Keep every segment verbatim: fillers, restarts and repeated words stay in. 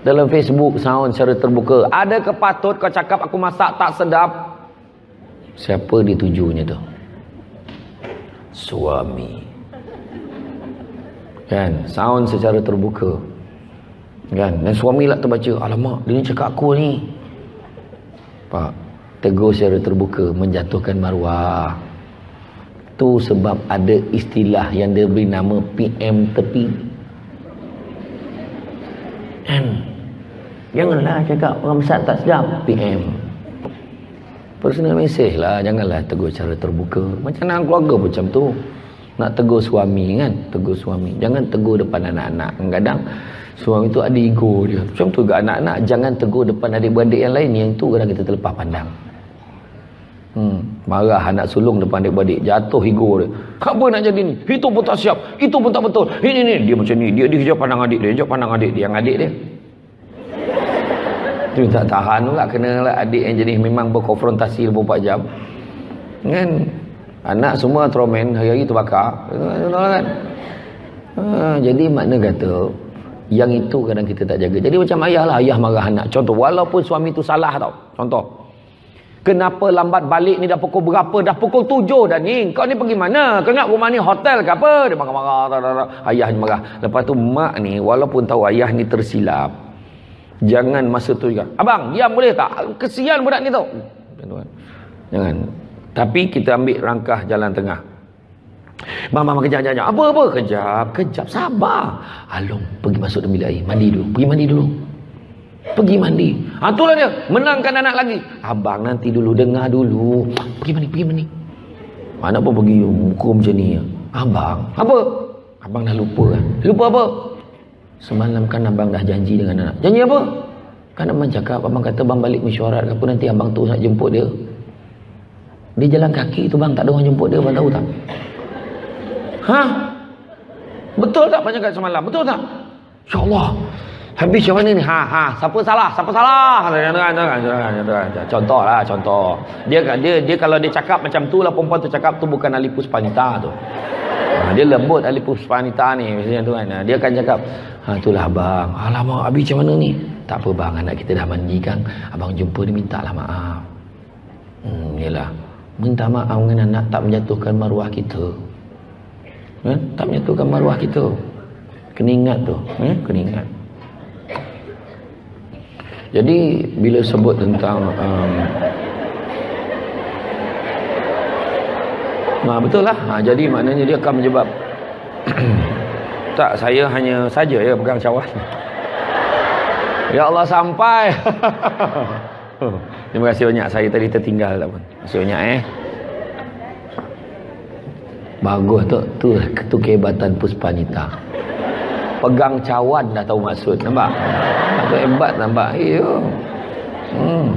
dalam Facebook sound secara terbuka. Ada ke patut kau cakap aku masak tak sedap? Siapa ditujunya tu? Suami. Kan, sound secara terbuka. Kan, dan suami lah terbaca, alamak dia ni cakap aku ni. Pak, tegur secara terbuka menjatuhkan maruah. Itu sebab ada istilah yang diberi nama P M tepi. Kan? Janganlah cakap orang besar tak sedap, P M. Personal message lah, janganlah tegur secara terbuka. Macam anak keluarga macam tu. Nak tegur suami kan, tegur suami. Jangan tegur depan anak-anak. Kadang-kadang suami tu ada ego dia. Macam tu juga anak-anak, jangan tegur depan adik-beradik yang lain. Yang tu kadang kita terlepas pandang. Hmm, marah anak sulung depan adik-adik, jatuh ego dia. Apa nak jadi ni? Itu pun tak siap, itu pun tak betul. Ini ni dia macam ni, dia dikejar pandang adik dia, dia pandang adik dia, yang adik dia. Tu tak tahan pula, kenalah adik yang jenis memang berkonfrontasi dua puluh empat jam. Kan anak semua tromen, hari-hari terbakar. Kan? Ha, jadi makna kata yang itu kadang kita tak jaga. Jadi macam ayah lah, ayah marah anak. Contoh, walaupun suami tu salah tau. Contoh, kenapa lambat balik ni, dah pukul berapa? Dah pukul tujuh dah ni. Kau ni pergi mana? Kau ingat rumah ni hotel ke apa? Dia marah-marah. Ayah ni marah. Lepas tu mak ni walaupun tahu ayah ni tersilap, jangan masa tu juga, abang diam boleh tak? Kesian budak ni tau. Jangan. Tapi kita ambil rangkah jalan tengah. Bang, bang, kejap, kejap. Apa, apa? Kejap, kejap. Sabar. Alung, pergi masuk dalam bilik air. Mandi dulu. Pergi mandi dulu. Pergi mandi. Ha, itulah dia. Menangkan anak lagi. Abang nanti dulu, dengar dulu. Pergi mandi, pergi mandi. Anak pun pergi buku macam ni. Abang. Apa? Abang dah lupa. Lupa apa? Semalam kan abang dah janji dengan anak. Janji apa? Kan abang cakap, abang kata abang balik mesyuarat ke apa, nanti abang tu nak jemput dia. Dia jalan kaki tu bang, tak ada orang jemput dia. Abang tahu tak? Ha? Betul tak abang cakap semalam? Betul tak? InsyaAllah. Habis macam mana ni? Ha, ha. Siapa salah? Siapa salah? Contoh lah, contoh. Dia, dia, dia kalau dia cakap macam tu lah, perempuan tu cakap tu bukan Alipus Panita tu. Ha, dia lembut Alipus Panita ni. Misalnya tu kan. Dia akan cakap, ha, itulah abang. Alamak, habis macam mana ni? Tak apa bang, anak kita dah mandi kan. Abang jumpa dia, minta lah maaf. Hmm, yelah. Minta maaf dengan anak tak menjatuhkan maruah kita. Eh? Tak menjatuhkan maruah kita. Kena ingat tu. Eh? Kena ingat. Jadi bila sebut tentang um, nah, betul lah. Ha, jadi maknanya dia akan menyebab tak, saya hanya saja ya pegang cawan. Ya Allah sampai. Terima kasih banyak, saya tadi tertinggal tak pun. Terima kasih banyak eh. Bagus tu tu, tu kehebatan Puspanita. Pegang cawan dah tahu maksud. Nampak? Itu hebat nampak. Iyo. Hmm.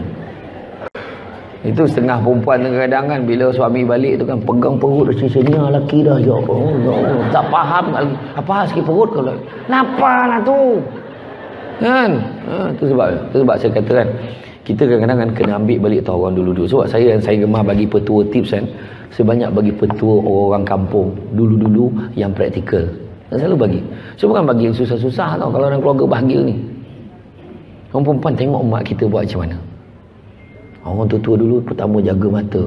Itu setengah perempuan kadang-kadang kan, bila suami balik tu kan pegang perut si senya lelaki dah je. Oh, tak faham lagi. Apa sikit perut kau lah. Napa lah tu? Kan? Ha, tu sebab tu sebab saya kata kan, kita kadang-kadang kan kena ambil balik tahu orang dulu-dulu. Sebab saya saya gemar bagi petua tips kan. Saya banyak bagi petua orang kampung dulu-dulu yang praktikal. Saya selalu bagi. Saya bukan bagi yang susah-susah tau. Kalau orang keluarga bahagia ni, orang perempuan tengok mak kita buat macam mana. Orang tua-tua dulu pertama jaga mata.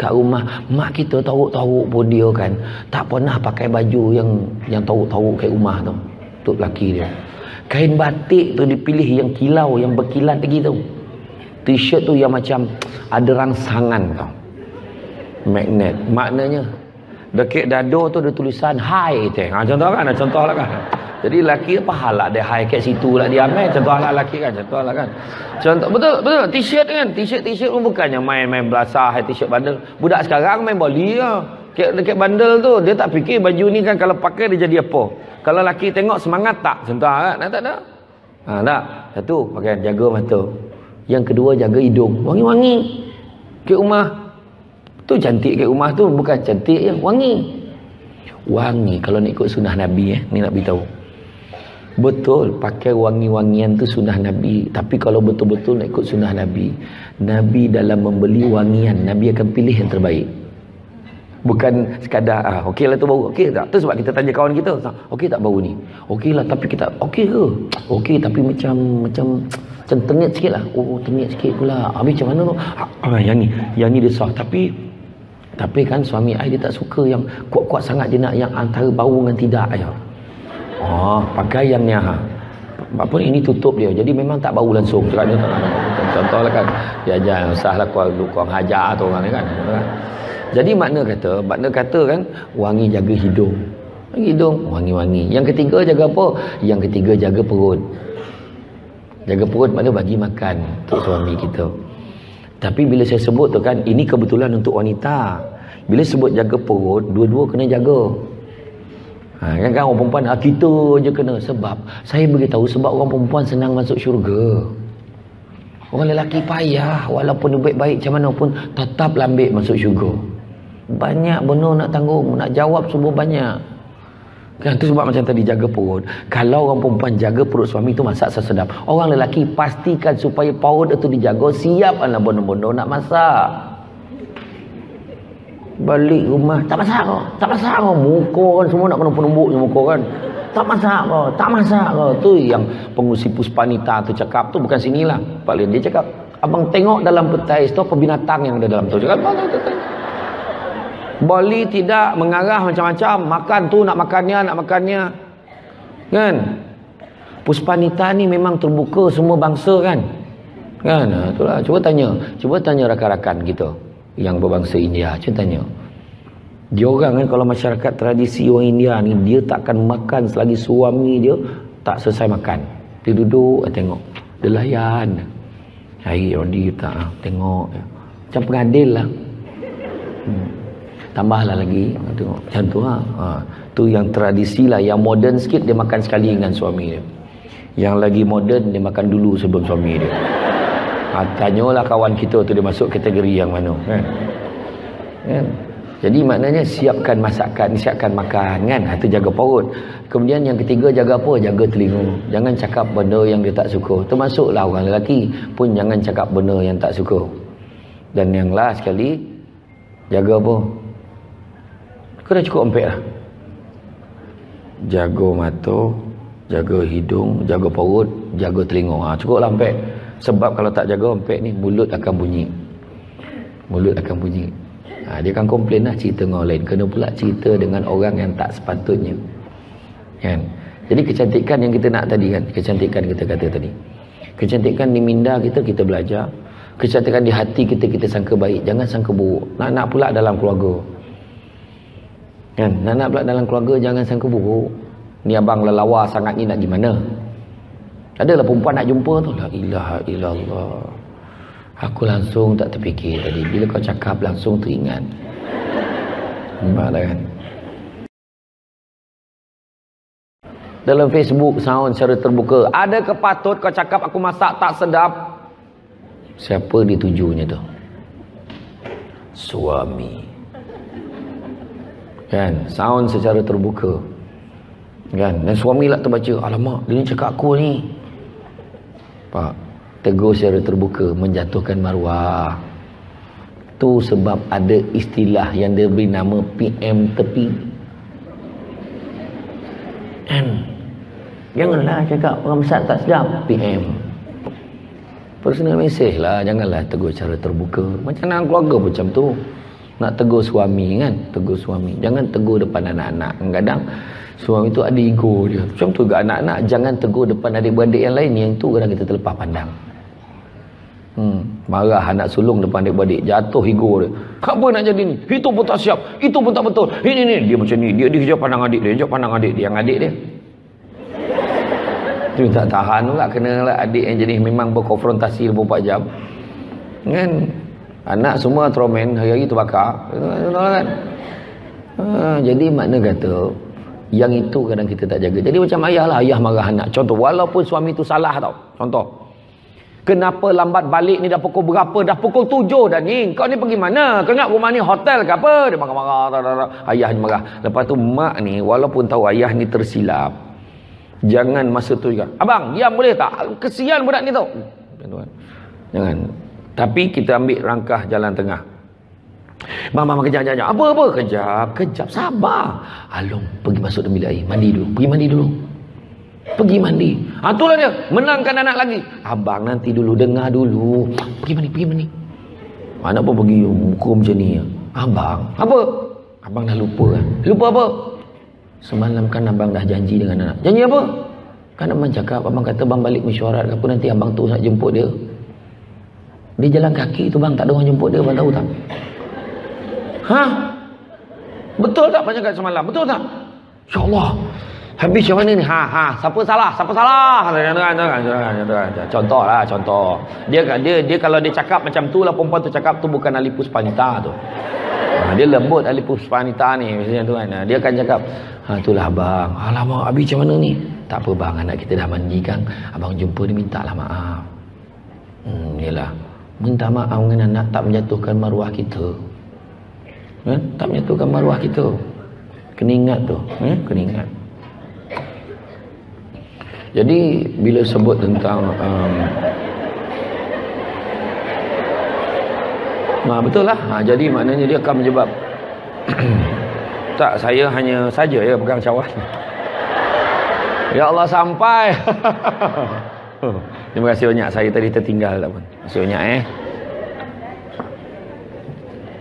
Kat rumah mak kita taruk-taruk pun dia kan tak pernah pakai baju yang yang taruk-taruk kat rumah tau. Untuk lelaki dia, kain batik tu dipilih yang kilau, yang berkilat lagi tau. T-shirt tu yang macam ada rangsangan tau, magnet. Maknanya dekat dado tu ada tulisan hai teng. Ha, contoh kan, contohlah kan. Jadi lelaki pahala dia hai kat situ lah dia main. Contohlah lelaki kan, contohlah kan. Contoh betul betul t-shirt kan, t-shirt t-shirt pun bukannya main-main belasah hai t-shirt bandel. Budak sekarang main boli ah. Ya. Dekat bandel tu dia tak fikir baju ni kan kalau pakai dia jadi apa. Kalau lelaki tengok semangat tak? Contoh kan, nah, tak ada. Ha tak. Satu, pakai jaga mata. Yang kedua jaga hidung. Wangi-wangi. Ke rumah tu cantik kat rumah tu bukan cantik yang wangi. Wangi kalau nak ikut sunnah Nabi eh, ni nak beritahu. Betul pakai wangi-wangian tu sunnah Nabi, tapi kalau betul-betul nak ikut sunnah Nabi, Nabi dalam membeli wangian, Nabi akan pilih yang terbaik. Bukan sekadar ah, okey lah tu bau, okey tak? Tu sebab kita tanya kawan kita, okey tak bau ni? Okey lah tapi kita, okey ke? Okey tapi macam macam macam tengit sikit lah. Oh tengit sikit pula. Habis macam mana tu? Ah, yang ni, yang ni dia sah. Tapi tapi kan suami saya dia tak suka yang kuat-kuat sangat je nak yang antara bau dengan tidak je. Ah, pakai yang ni ah. Apa ini tutup dia. Jadi memang tak bau langsung. Cakap dia tak bau. Contohlah kan. Dia ajar usahlah kau kau hajar tu orang ni kan. Jadi makna kata, makna kata kan wangi jaga hidung. Hidung wangi-wangi. Yang ketiga jaga apa? Yang ketiga jaga perut. Jaga perut makna bagi makan untuk suami kita. Tapi bila saya sebut tu kan, ini kebetulan untuk wanita. Bila sebut jaga perut, dua-dua kena jaga. Ha, kan kan orang perempuan, ah, kita je kena. Sebab saya beritahu, sebab orang perempuan senang masuk syurga, orang lelaki payah. Walaupun dia baik-baik macam mana pun tetap lambik masuk syurga. Banyak benar nak tanggung, nak jawab semua banyak kan. Itu sebab macam tadi jaga perut. Kalau orang perempuan jaga perut suami tu masak sesedap, orang lelaki pastikan supaya perut itu dijaga. Siap anak bono-bono nak masak, balik rumah tak masak kau, tak masak kau, muka kan semua nak kena penumbuk je muka kan, tak masak kau, tak masak kau. Tu yang pengusi Puspanita tu cakap, tu bukan sinilah Pak Lin, dia cakap abang tengok dalam petai tu apa binatang yang ada dalam tu. Cakap Bali tidak mengarah macam-macam, makan tu nak makannya, nak makannya kan. Puspanita ni memang terbuka semua bangsa kan kan. Itulah, cuba tanya, cuba tanya rakan-rakan kita yang berbangsa India, contohnya diorang kan, kalau masyarakat tradisi orang India ni, dia takkan makan selagi suami dia tak selesai makan. Dia duduk tengok, dia layan, cari rodi tak, tengok macam pengadil lah. hmm. Tambahlah lagi tengok macam tu lah. Ha, tu yang tradisi lah. Yang modern sikit dia makan sekali dengan suami dia, yang lagi modern dia makan dulu sebelum suami dia. Ha, tanyalah kawan kita tu dia masuk kategori yang mana kan? Kan? Jadi maknanya siapkan masakan, siapkan makan kan. Ha, tu jaga perut. Kemudian yang ketiga jaga apa? Jaga telinga. Jangan cakap benda yang dia tak suka. Termasuklah orang lelaki pun jangan cakap benda yang tak suka. Dan yang last sekali, jaga apa? Kau dah cukup empek lah. Jaga mata, jaga hidung, jaga perut, jaga telinga. Ha, cukup lah empek. Sebab kalau tak jaga empek ni, mulut akan bunyi. Mulut akan bunyi. Ha, dia akan komplain lah cerita dengan orang lain. Kena pula cerita dengan orang yang tak sepatutnya kan. Jadi kecantikan yang kita nak tadi kan, kecantikan kita kata tadi, kecantikan di minda kita, kita belajar. Kecantikan di hati kita, kita sangka baik, jangan sangka buruk. Nak-nak pula dalam keluarga kan, nak-nak pula dalam keluarga, jangan sangka buruk. Ni abang lelawa sangat ni nak gimana? Adalah perempuan nak jumpa tu, la ilaha illallah. Aku langsung tak terfikir tadi. Bila kau cakap langsung teringat. Nampak kan? Dalam Facebook sound secara terbuka. Ada ke patut kau cakap aku masak tak sedap? Siapa ditujunya tu? Suami. Kan? Sound secara terbuka. Kan? Dan suami lah terbaca, alamak dia ni cakap aku ni. Pak, tegur secara terbuka, menjatuhkan maruah. Tu sebab ada istilah yang dia beri nama P M tepi. M. Janganlah cakap orang besar tak sedap. P M, personal message lah. Janganlah tegur secara terbuka. Macam dalam keluarga pun macam tu. Nak tegur suami kan, tegur suami. Jangan tegur depan anak-anak. Kadang-kadang suami tu ada ego dia. Macam tu ke anak-anak, jangan tegur depan adik-beradik yang lain. Yang tu kadang kita terlepas pandang. Hmm, marah anak sulung depan adik-beradik, jatuh ego dia. Apa nak jadi ni? Itu pun tak siap, itu pun tak betul. Ini ni dia macam ni, dia dikejar pandang adik dia, dikejar pandang adik dia, yang adik dia. Tu tak tahan pula, kenalah adik yang jenis memang berkonfrontasi dua puluh empat jam. Kan? Anak semua tromen, hari-hari terbakar. Kan? Ha, jadi makna kata yang itu kadang kita tak jaga. Jadi macam ayah lah, ayah marah anak. Contoh, walaupun suami tu salah tau. Contoh, kenapa lambat balik ni, dah pukul berapa? Dah pukul tujuh dah ni. Kau ni pergi mana? Kau ingat rumah ni hotel ke apa? Dia marah-marah. Ayah ni marah. Lepas tu mak ni, walaupun tahu ayah ni tersilap, jangan masa tu juga, abang, diam boleh tak? Kesian budak ni tau. Jangan. Tapi kita ambil rangkah jalan tengah. Mama kejap-kejap. Apa-apa? Kejap, kejap. Sabar. Alung, pergi masuk dalam bilik air. Mandi dulu. Pergi mandi dulu. Pergi mandi. Ha, itulah dia. Menangkan anak lagi. Abang nanti dulu. Dengar dulu. Pergi mandi, pergi mandi. Anak pun pergi muka macam ni. Abang. Apa? Abang dah lupa. Lupa apa? Semalam kan abang dah janji dengan anak. Janji apa? Kan abang cakap. Abang kata abang balik mesyuarat. Apa nanti abang terus nak jemput dia. Dia jalan kaki tu bang. Tak ada orang jemput dia. Abang tahu tak? Hah? Betul tak macam kat semalam? Betul tak? Ya Allah. Habis macam mana ni? Ha ha, siapa salah? Siapa salah? Contoh lah, contoh. Dia dia dia kalau dia cakap macam tu lah, perempuan tu cakap tu bukan alipus panita tu. Ha, dia lembut alipus panita ni macam tu kan. Dia akan cakap, ha itulah abang. Alamak, habis macam mana ni? Tak apa bang, anak kita dah mandi kan. Abang jumpa dia mintalah maaf. Hmm, yalah. Minta maaf dengan anak tak menjatuhkan maruah kita. Eh? Tak menyatukan maruah kita. Kena ingat tu, eh? Kena ingat. Jadi bila sebut tentang um... nah, betul lah, ha, jadi maknanya dia akan menyebab tak, saya hanya saja ya pegang cawan. Ya Allah sampai. Terima kasih banyak, saya tadi tertinggal tak pun. Terima kasih banyak eh.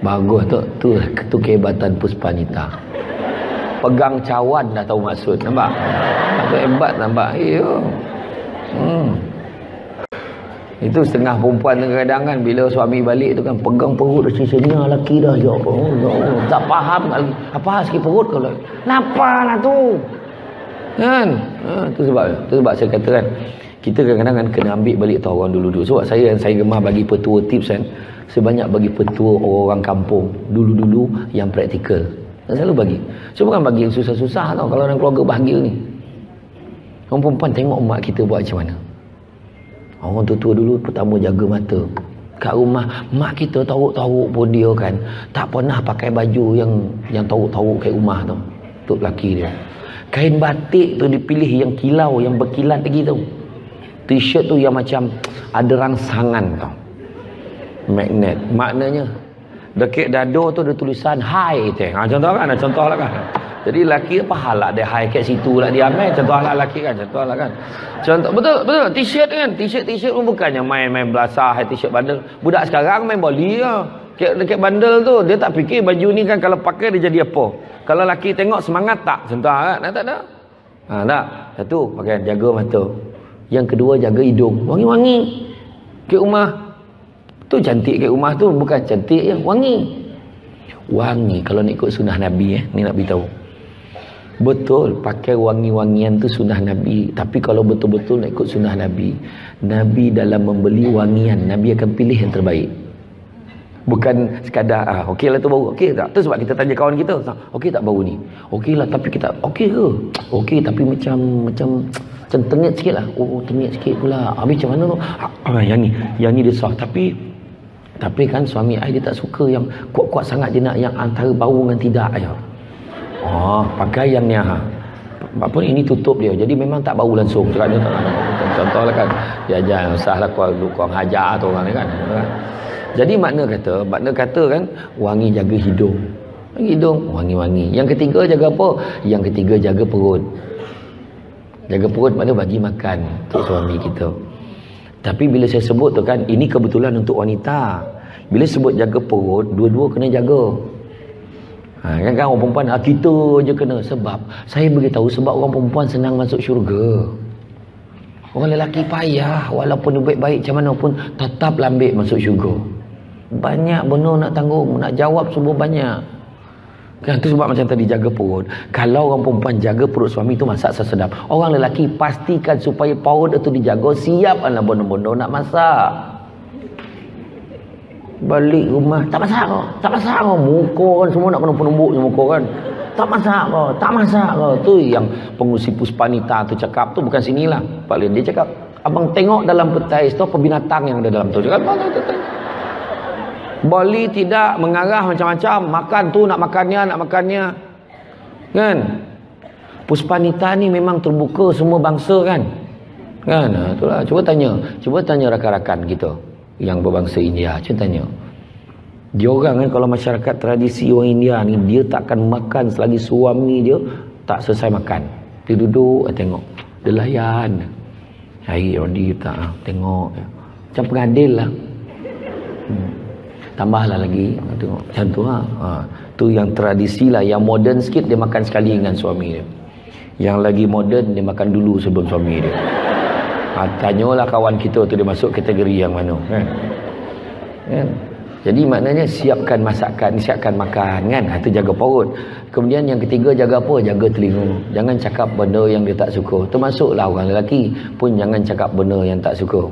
Bagus tu, tu, tu kehebatan Puspanita. Pegang cawan dah tahu maksud. Nampak? Itu hebat nampak. Iyo. Hmm. Itu setengah perempuan kadang-kadang kan, bila suami balik tu kan pegang perut si senya lelaki dah. Ya Allah, ya Allah. Tak faham lagi. Apa sikit perut kau? Kenapa lah tu? Kan? Ha, tu sebab tu sebab saya kata kan, kita kadang-kadang kena ambil balik tahu orang dulu-dulu. Sebab saya yang saya gemar bagi petua tips kan. Saya banyak bagi petua orang-orang kampung dulu-dulu yang praktikal. Saya selalu bagi. Saya bukan bagi yang susah-susah tau. Kalau orang keluarga bahagia ni. Orang perempuan tengok mak kita buat macam mana. Orang tua-tua dulu pertama jaga mata. Kat rumah mak kita taruk-taruk pun dia kan. Tak pernah pakai baju yang yang taruk-taruk kat rumah tau. Untuk lelaki dia. Kain batik tu dipilih yang kilau, yang berkilat lagi tau. T-shirt tu yang macam ada rangsangan tau. Magnet, maknanya dekat dado tu ada tulisan hai teh. Ha, contoh kan, contoh lah kan. Jadi lelaki apa halak dia hai kat situ lah dia main. Contoh halak lelaki kan, contoh lah kan. Contoh betul betul t-shirt kan, t-shirt t-shirt pun bukannya main-main belasah hai t-shirt bandel. Budak sekarang main boli ah. Dekat, dekat bandel tu dia tak fikir baju ni kan kalau pakai dia jadi apa. Kalau lelaki tengok semangat tak? Contoh kan, tak ada. Ha tak. Satu, pakai jaga mata. Yang kedua jaga hidung. Wangi-wangi. Ke rumah tu cantik kat rumah tu bukan cantik ya, wangi. Wangi kalau nak ikut sunnah Nabi eh, ni nak beritahu. Betul pakai wangi-wangian tu sunnah Nabi, tapi kalau betul-betul nak ikut sunnah Nabi, Nabi dalam membeli wangian, Nabi akan pilih yang terbaik. Bukan sekadar ah okeylah tu baru, okey tak? Tu sebab kita tanya kawan kita, okey tak baru ni? Okeylah tapi kita okey ke? Okey tapi macam macam macam tengit sikitlah. Oh, tengit sikit pula. Habis macam mana tu? Ah, yang ni, yang ni dia sah tapi Tapi kan suami saya dia tak suka yang kuat-kuat sangat, dia nak yang antara bau dengan tidak ya. Oh, pakai yang ni ha. Apa ini tutup dia. Jadi memang tak bau langsung. Cakap dia tak nak. Contohlah kan. Dia jangan usahlah kau kau hajar tu orang ni kan. Jadi makna kata, makna kata kan wangi jaga hidung. Hidung wangi-wangi. Yang ketiga jaga apa? Yang ketiga jaga perut. Jaga perut makna bagi makan untuk suami kita. Tapi bila saya sebut tu kan, ini kebetulan untuk wanita. Bila sebut jaga perut, dua-dua kena jaga. Ha, kan, kan orang perempuan, ah, kita je kena. Sebab, saya beritahu sebab orang perempuan senang masuk syurga. Orang lelaki payah, walaupun baik-baik macam mana pun, tetap lambik masuk syurga. Banyak benar nak tanggung, nak jawab semua banyak. Kan, tu sebab macam tadi, jaga perut. Kalau orang perempuan jaga perut suami tu masak sesedap. Orang lelaki pastikan supaya perut itu dijaga, siap anak bono-bono nak masak. Balik rumah, tak masak kau, tak masak kau. Muka kan semua nak kena penumbuk je muka kan. Tak masak kau, tak masak kau. Tu yang pengusi Puspanita tu cakap tu bukan sinilah. Pak Lin dia cakap, abang tengok dalam petai tu apa binatang yang ada dalam tu. Dia cakap, abang tengok, tengok. Bali tidak mengarah macam-macam. Makan tu nak makannya, nak makannya. Kan? Puspanita ni memang terbuka semua bangsa kan? Kan? Ha, itulah. Cuba tanya. Cuba tanya rakan-rakan kita. Yang berbangsa India. Cuba tanya. Dia orang kan, kalau masyarakat tradisi orang India ni, dia takkan makan selagi suami dia tak selesai makan. Dia duduk, tengok, dia layan, cari order tak, tengok, macam pengadil lah. hmm. Tambahlah lagi, tengok, macam tu lah. Ha. Tu yang tradisi lah, yang moden sikit dia makan sekali dengan suami dia. Yang lagi moden, dia makan dulu sebelum suami dia. Ha, tanyalah kawan kita tu dia masuk kategori yang mana. Kan? Kan? Jadi maknanya siapkan masakan, siapkan makan kan. Ha, tu jaga perut. Kemudian yang ketiga jaga apa? Jaga telinga. Jangan cakap benda yang dia tak suka. Termasuklah orang lelaki pun jangan cakap benda yang tak suka.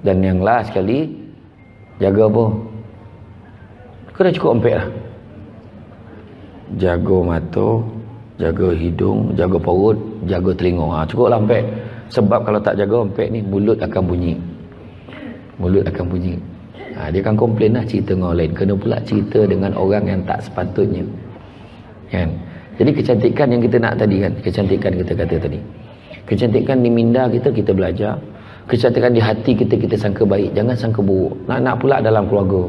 Dan yang last sekali, jaga apa? Kau dah cukup empek lah. Jaga mata, jaga hidung, jaga perut, jaga telinga. Ha, cukup lah empek. Sebab kalau tak jaga empek ni, mulut akan bunyi. Mulut akan bunyi. Ha, dia akan komplain lah cerita dengan orang lain. Kena pula cerita dengan orang yang tak sepatutnya. Kan? Jadi kecantikan yang kita nak tadi kan. Kecantikan kita kata tadi. Kecantikan di minda kita, kita belajar. Kecantikan di hati kita, kita sangka baik. Jangan sangka buruk. Nak-nak pula dalam keluarga.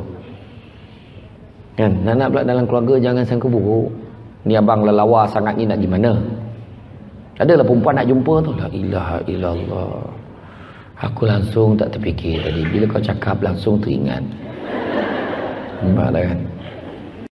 Kan? Nak-nak pula dalam keluarga, jangan sangka buruk. Ni abang lelawa sangat ni nak gimana? Adalah perempuan nak jumpa tu. La ilaha illallah. Aku langsung tak terfikir tadi. Bila kau cakap langsung teringat. Nampak kan?